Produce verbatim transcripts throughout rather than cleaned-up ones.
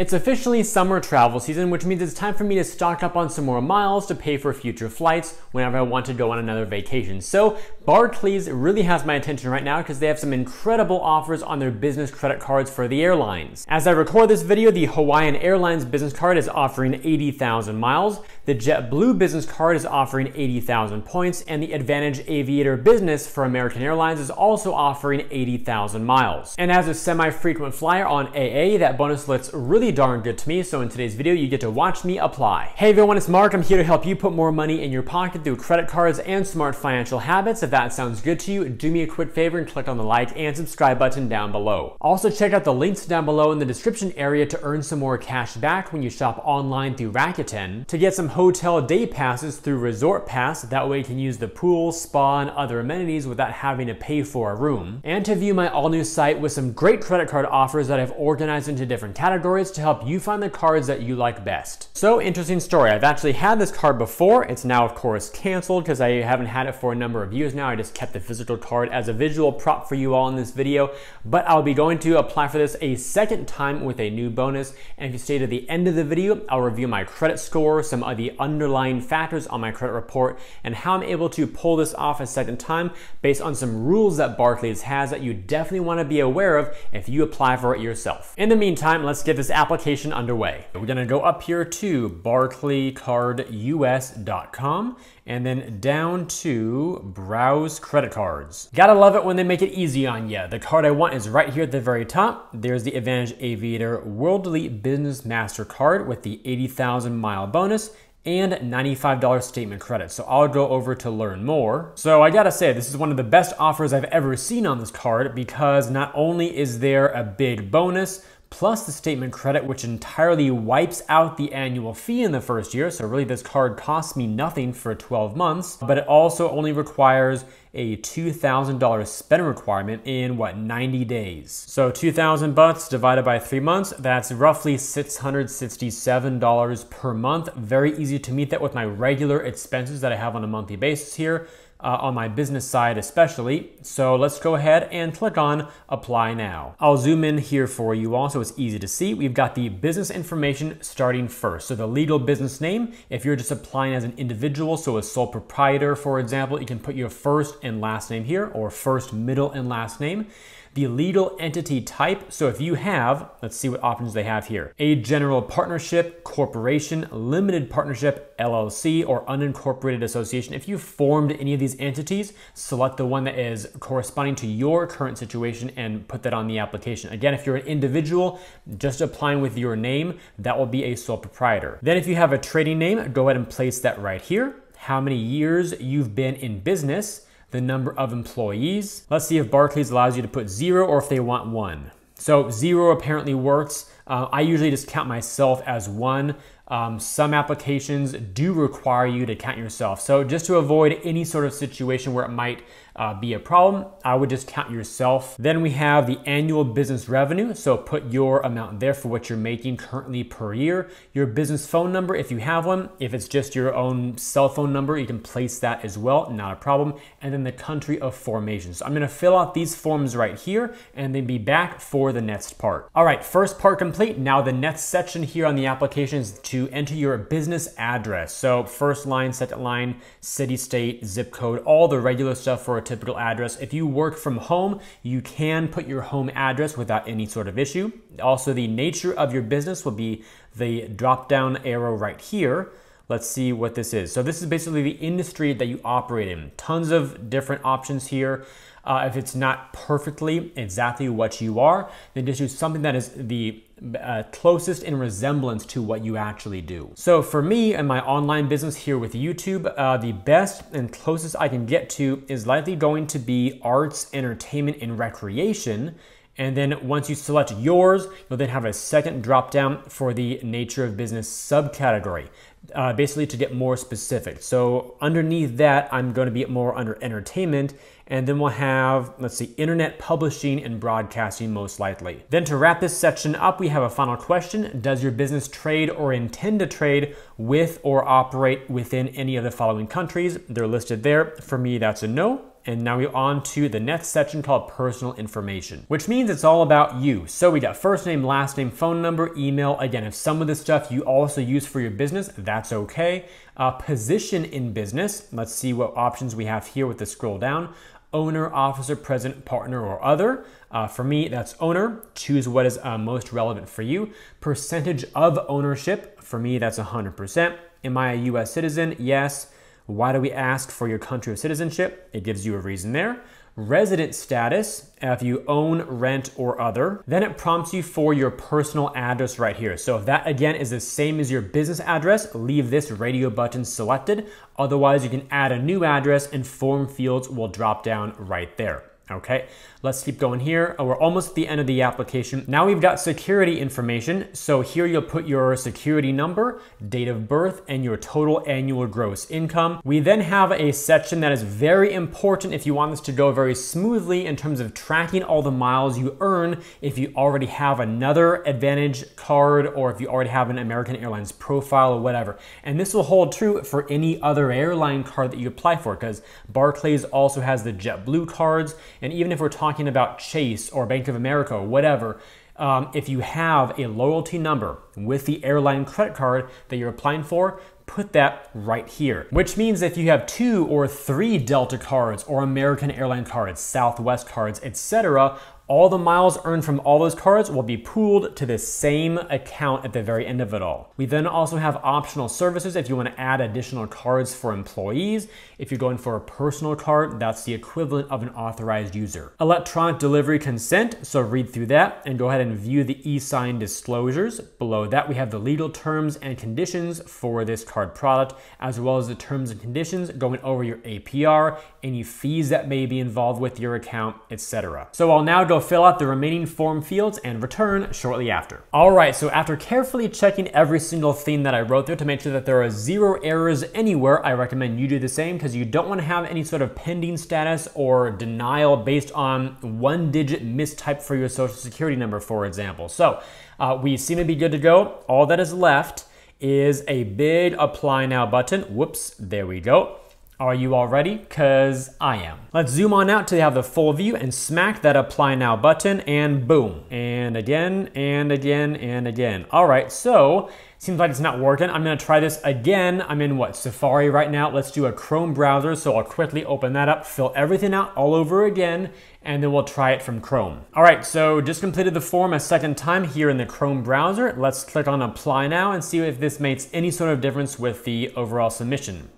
It's officially summer travel season, which means it's time for me to stock up on some more miles to pay for future flights whenever I want to go on another vacation. So Barclays really has my attention right now because they have some incredible offers on their business credit cards for the airlines. As I record this video, the Hawaiian Airlines business card is offering eighty thousand miles, the JetBlue business card is offering eighty thousand points, and the AAdvantage Aviator business for American Airlines is also offering eighty thousand miles. And as a semi-frequent flyer on A A, that bonus looks really darn good to me, so in today's video you get to watch me apply. Hey everyone, it's Mark. I'm here to help you put more money in your pocket through credit cards and smart financial habits. If that sounds good to you, do me a quick favor and click on the like and subscribe button down below. Also check out the links down below in the description area to earn some more cash back when you shop online through Rakuten, to get some hotel day passes through Resort Pass, that way you can use the pool, spa, and other amenities without having to pay for a room, and to view my all new site with some great credit card offers that I've organized into different categories to to help you find the cards that you like best. So, interesting story. I've actually had this card before. It's now, of course, canceled because I haven't had it for a number of years now. I just kept the physical card as a visual prop for you all in this video, but I'll be going to apply for this a second time with a new bonus. And if you stay to the end of the video, I'll review my credit score, some of the underlying factors on my credit report, and how I'm able to pull this off a second time based on some rules that Barclays has that you definitely want to be aware of if you apply for it yourself. In the meantime, let's get this application application underway. We're gonna go up here to barclay card U S dot com and then down to browse credit cards. Gotta love it when they make it easy on you. The card I want is right here at the very top. There's the AAdvantage Aviator World Elite Business MasterCard with the eighty thousand mile bonus and ninety-five dollar statement credit. So I'll go over to learn more. So I gotta say, this is one of the best offers I've ever seen on this card because not only is there a big bonus, plus the statement credit, which entirely wipes out the annual fee in the first year. So really this card costs me nothing for twelve months, but it also only requires a two thousand dollar spend requirement in what, ninety days. So two thousand bucks divided by three months, that's roughly six hundred sixty-seven dollars per month. Very easy to meet that with my regular expenses that I have on a monthly basis here. Uh, on my business side especially. So let's go ahead and click on apply now. I'll zoom in here for you all so it's easy to see. We've got the business information starting first. So the legal business name, if you're just applying as an individual, so a sole proprietor, for example, you can put your first and last name here, or first, middle, and last name. The legal entity type, so if you have, let's see what options they have here. A general partnership, corporation, limited partnership, L L C, or unincorporated association. If you formed any of these entities, select the one that is corresponding to your current situation and put that on the application. Again, if you're an individual, just applying with your name, that will be a sole proprietor. Then if you have a trading name, go ahead and place that right here. How many years you've been in business, the number of employees. Let's see if Barclays allows you to put zero or if they want one. So zero apparently works. Uh, I usually just count myself as one. Um, some applications do require you to count yourself. So just to avoid any sort of situation where it might uh, be a problem, I would just count yourself. Then we have the annual business revenue. So put your amount there for what you're making currently per year. Your business phone number, if you have one. If it's just your own cell phone number, you can place that as well, not a problem. And then the country of formation. So I'm gonna fill out these forms right here and then be back for the next part. All right, first part complete. Now the next section here on the application is to enter your business address. So first line, second line, city, state, zip code, all the regular stuff for a typical address. If you work from home, you can put your home address without any sort of issue. Also, the nature of your business will be the drop-down arrow right here. Let's see what this is. So this is basically the industry that you operate in. Tons of different options here. Uh, if it's not perfectly exactly what you are, then just do something that is the uh, closest in resemblance to what you actually do. So for me and my online business here with YouTube, uh, the best and closest I can get to is likely going to be arts, entertainment, and recreation. And then once you select yours, you'll then have a second drop down for the nature of business subcategory, uh, basically to get more specific. So underneath that, I'm going to be more under entertainment. And then we'll have, let's see, internet publishing and broadcasting most likely. Then to wrap this section up, we have a final question. Does your business trade or intend to trade with or operate within any of the following countries? They're listed there. For me, that's a no. And now we're on to the next section called personal information, which means it's all about you. So we got first name, last name, phone number, email. Again, if some of this stuff you also use for your business, that's okay. Uh, position in business. Let's see what options we have here with the scroll down. Owner, officer, president, partner, or other. Uh, for me, that's owner. Choose what is uh, most relevant for you. Percentage of ownership. For me, that's one hundred percent. Am I a U S citizen? Yes. Why do we ask for your country of citizenship? It gives you a reason there. Resident status, if you own, rent, or other. Then it prompts you for your personal address right here. So if that, again, is the same as your business address, leave this radio button selected. Otherwise, you can add a new address and form fields will drop down right there. Okay, let's keep going here. Oh, we're almost at the end of the application. Now we've got security information. So here you'll put your security number, date of birth, and your total annual gross income. We then have a section that is very important if you want this to go very smoothly in terms of tracking all the miles you earn if you already have another AAdvantage card or if you already have an American Airlines profile or whatever. And this will hold true for any other airline card that you apply for because Barclays also has the JetBlue cards. And even if we're talking about Chase or Bank of America or whatever, um, if you have a loyalty number with the airline credit card that you're applying for, put that right here. Which means if you have two or three Delta cards or American Airline cards, Southwest cards, et cetera, all the miles earned from all those cards will be pooled to the same account at the very end of it all. We then also have optional services if you want to add additional cards for employees. If you're going for a personal card, that's the equivalent of an authorized user. Electronic delivery consent, so read through that and go ahead and view the e-sign disclosures. Below that, we have the legal terms and conditions for this card product, as well as the terms and conditions going over your A P R, any fees that may be involved with your account, et cetera. So I'll now go fill out the remaining form fields and return shortly after. All right, so after carefully checking every single thing that I wrote there to make sure that there are zero errors anywhere, I recommend you do the same because you don't want to have any sort of pending status or denial based on one digit mistype for your social security number, for example. So uh, we seem to be good to go. All that is left is a big apply now button. Whoops, there we go. Are you all ready? Because I am. Let's zoom on out till you have the full view and smack that apply now button and boom. And again, and again, and again. All right, so seems like it's not working. I'm gonna try this again. I'm in what, Safari right now. Let's do a Chrome browser. So I'll quickly open that up, fill everything out all over again, and then we'll try it from Chrome. All right, so just completed the form a second time here in the Chrome browser. Let's click on apply now and see if this makes any sort of difference with the overall submission.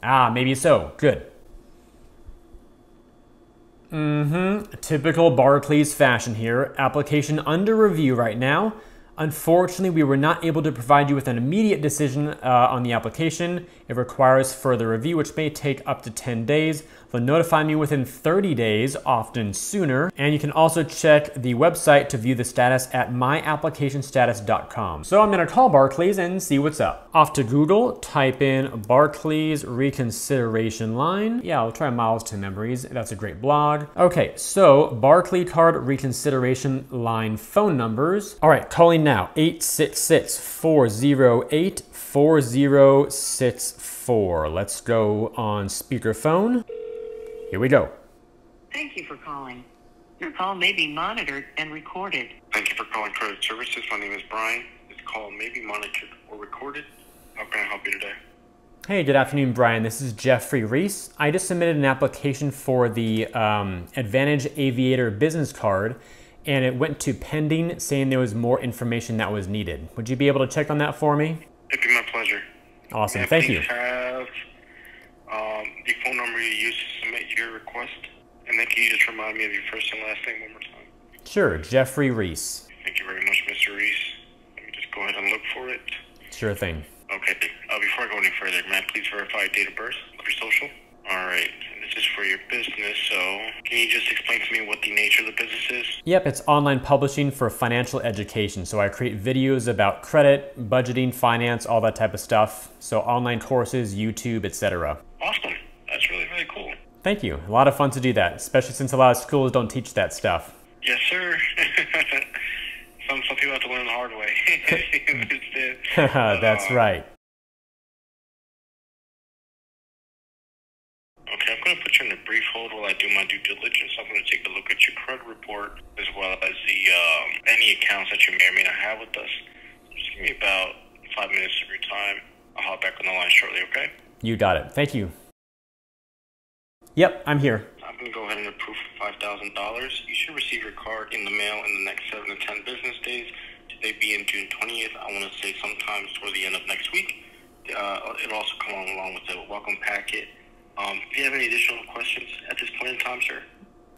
Ah, maybe so. Good. Mm-hmm. Typical Barclays fashion here. Application under review right now. Unfortunately, we were not able to provide you with an immediate decision uh, on the application. It requires further review, which may take up to ten days. They'll notify me within thirty days, often sooner. And you can also check the website to view the status at my application status dot com. So I'm gonna call Barclays and see what's up. Off to Google, type in Barclays reconsideration line. Yeah, I'll try Miles to Memories. That's a great blog. Okay, so Barclays card reconsideration line phone numbers. All right, calling now. Now eight six six, four oh eight, four oh six four. Let's go on speakerphone. Here we go. Thank you for calling. Your call may be monitored and recorded. Thank you for calling Credit Services. My name is Brian. This call may be monitored or recorded. How can I help you today? Hey, good afternoon, Brian. This is Jeffrey Reese. I just submitted an application for the um, AAdvantage Aviator business card. And it went to pending, saying there was more information that was needed. Would you be able to check on that for me? It'd be my pleasure. Awesome, and thank you. Have um, the phone number you used to submit your request, and then can you just remind me of your first and last name one more time? Sure, Jeffrey Reese. Thank you very much, Mister Reese. Let me just go ahead and look for it. Sure thing. Okay. Uh, before I go any further, may I please verify date of birth of your social? All right. This is for your business, so can you just explain to me what the nature of the business is? Yep, it's online publishing for financial education. So I create videos about credit, budgeting, finance, all that type of stuff. So online courses, YouTube, et cetera. Awesome. That's really, really cool. Thank you. A lot of fun to do that, especially since a lot of schools don't teach that stuff. Yes, sir. some, some people have to learn the hard way. That's right. Okay, I'm going to put you in a brief hold do my due diligence. I'm going to take a look at your credit report as well as the um, any accounts that you may or may not have with us. Just give me about five minutes of your time. I'll hop back on the line shortly, okay? You got it. Thank you. Yep, I'm here. I'm going to go ahead and approve five thousand dollars. You should receive your card in the mail in the next seven to ten business days. Today being June twentieth, I want to say sometime toward the end of next week. Uh, it'll also come along with the welcome packet. Um, do you have any additional questions at this point in time, sir?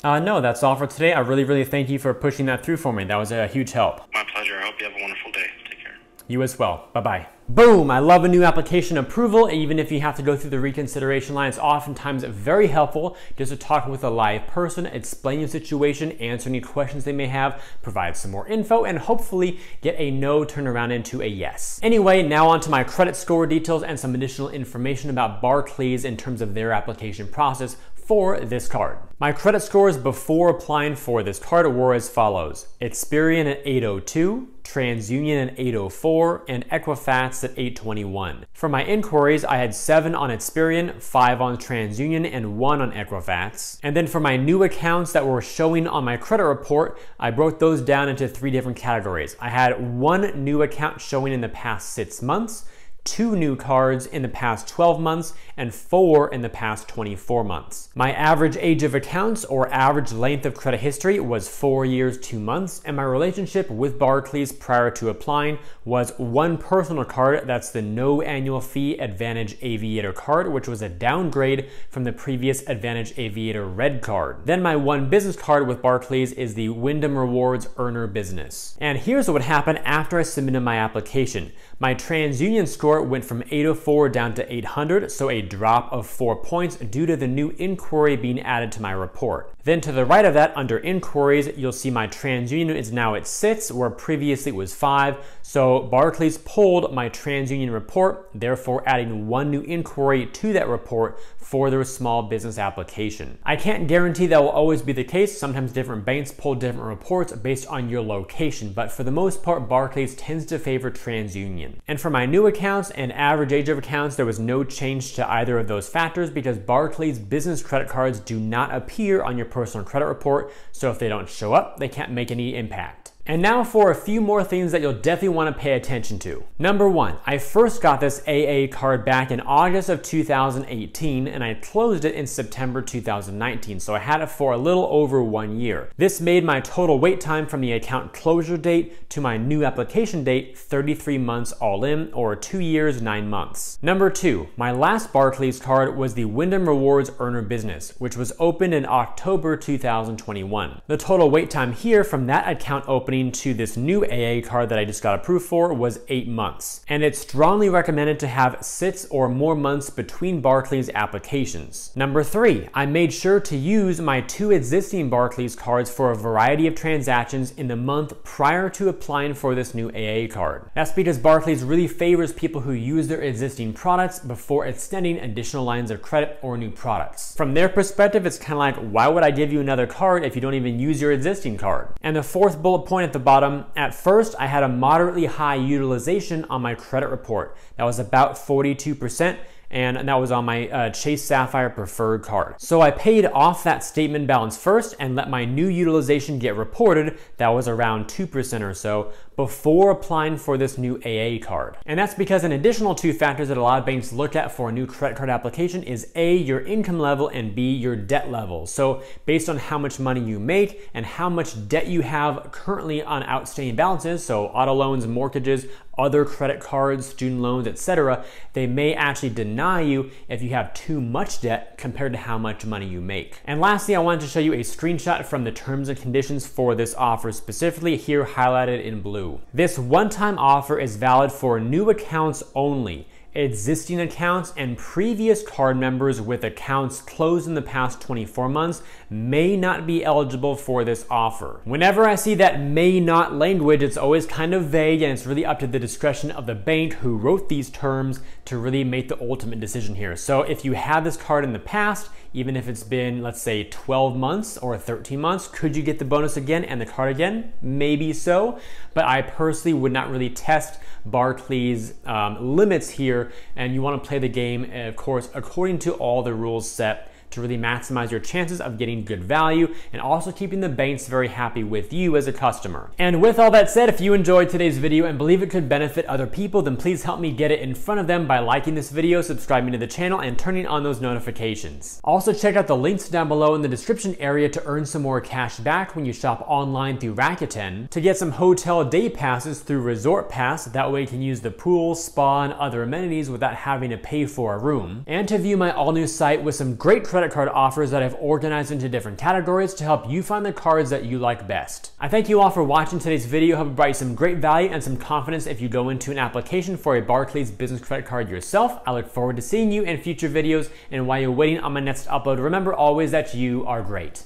Uh, no, that's all for today. I really, really thank you for pushing that through for me. That was a huge help. My pleasure. I hope you have a wonderful day. Take care. You as well. Bye-bye. Boom, I love a new application approval. Even if you have to go through the reconsideration line, it's oftentimes very helpful just to talk with a live person, explain your situation, answer any questions they may have, provide some more info, and hopefully get a no turnaround into a yes. Anyway, now onto my credit score details and some additional information about Barclays in terms of their application process for this card. My credit scores before applying for this card were as follows: Experian at eight oh two, TransUnion at eight oh four, and Equifax at eight twenty-one. For my inquiries, I had seven on Experian, five on TransUnion, and one on Equifax. And then for my new accounts that were showing on my credit report, I broke those down into three different categories. I had one new account showing in the past six months, two new cards in the past twelve months, and four in the past twenty-four months. My average age of accounts or average length of credit history was four years, two months, and my relationship with Barclays prior to applying was one personal card, that's the no annual fee AAdvantage Aviator card, which was a downgrade from the previous AAdvantage Aviator Red card. Then my one business card with Barclays is the Wyndham Rewards Earner Business. And here's what would happen after I submitted my application. My TransUnion score went from eight oh four down to eight hundred, so a drop of four points due to the new inquiry being added to my report. Then to the right of that, under inquiries, you'll see my TransUnion is now at six, where previously it was five, so Barclays pulled my TransUnion report, therefore adding one new inquiry to that report for their small business application. I can't guarantee that will always be the case. Sometimes different banks pull different reports based on your location, but for the most part, Barclays tends to favor TransUnion. And for my new account and average age of accounts, there was no change to either of those factors because Barclays business credit cards do not appear on your personal credit report, so if they don't show up, they can't make any impact. And now for a few more things that you'll definitely want to pay attention to. Number one, I first got this A A card back in August of two thousand eighteen, and I closed it in September two thousand nineteen, so I had it for a little over one year. This made my total wait time from the account closure date to my new application date thirty-three months all in, or two years, nine months. Number two, my last Barclays card was the Wyndham Rewards Earner Business, which was opened in October two thousand twenty-one. The total wait time here from that account opening to this new A A card that I just got approved for was eight months. And it's strongly recommended to have six or more months between Barclays applications. Number three, I made sure to use my two existing Barclays cards for a variety of transactions in the month prior to applying for this new A A card. That's because Barclays really favors people who use their existing products before extending additional lines of credit or new products. From their perspective, it's kind of like, why would I give you another card if you don't even use your existing card? And the fourth bullet point at the bottom, at first I had a moderately high utilization on my credit report. That was about forty-two percent, and that was on my uh, Chase Sapphire Preferred card. So I paid off that statement balance first and let my new utilization get reported. That was around two percent or so before applying for this new A A card. And that's because an additional two factors that a lot of banks look at for a new credit card application is A, your income level, and B, your debt level. So based on how much money you make and how much debt you have currently on outstanding balances, so auto loans, mortgages, other credit cards, student loans, et cetera, they may actually deny you if you have too much debt compared to how much money you make. And lastly, I wanted to show you a screenshot from the terms and conditions for this offer specifically, here highlighted in blue. This one-time offer is valid for new accounts only. Existing accounts and previous card members with accounts closed in the past twenty-four months may not be eligible for this offer. Whenever I see that may not language, it's always kind of vague, and it's really up to the discretion of the bank who wrote these terms to really make the ultimate decision here. So if you have this card in the past, even if it's been, let's say, twelve months or thirteen months, could you get the bonus again and the card again? Maybe so, but I personally would not really test Barclays um, limits here, and you want to play the game, of course, according to all the rules set to really maximize your chances of getting good value and also keeping the banks very happy with you as a customer. And with all that said, if you enjoyed today's video and believe it could benefit other people, then please help me get it in front of them by liking this video, subscribing to the channel, and turning on those notifications. Also, check out the links down below in the description area to earn some more cash back when you shop online through Rakuten, to get some hotel day passes through Resort Pass, that way you can use the pool, spa, and other amenities without having to pay for a room, and to view my all-new site with some great credit card offers that I've organized into different categories to help you find the cards that you like best. I thank you all for watching today's video. Hope it brought you some great value and some confidence if you go into an application for a Barclays business credit card yourself. I look forward to seeing you in future videos, and while you're waiting on my next upload, remember always that you are great.